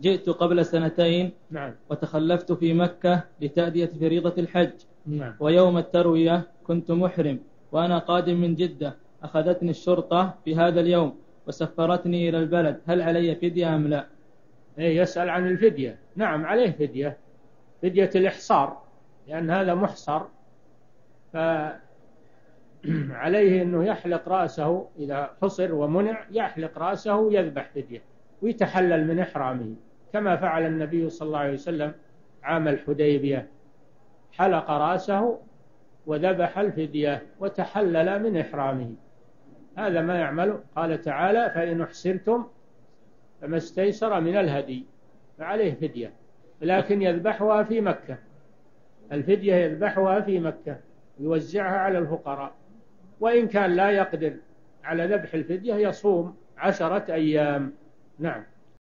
جئت قبل 2 نعم. وتخلفت في مكة لتأدية فريضة الحج نعم. ويوم التروية كنت محرم وأنا قادم من جدة أخذتني الشرطة في هذا اليوم وسفرتني إلى البلد، هل علي فدية أم لا؟ إيه يسأل عن الفدية. نعم عليه فدية، فدية الإحصار، لأن هذا محصر، فعليه أنه يحلق رأسه إذا حصر ومنع، يحلق رأسه ويذبح فدية ويتحلل من إحرامه كما فعل النبي صلى الله عليه وسلم عام الحديبية، حلق رأسه وذبح الفدية وتحلل من إحرامه. هذا ما يعمل. قال تعالى فإن أحسرتم فما استيسر من الهدي، فعليه فدية لكن يذبحها في مكة، الفدية يذبحها في مكة يوزعها على الفقراء، وإن كان لا يقدر على ذبح الفدية يصوم 10 أيام. نعم.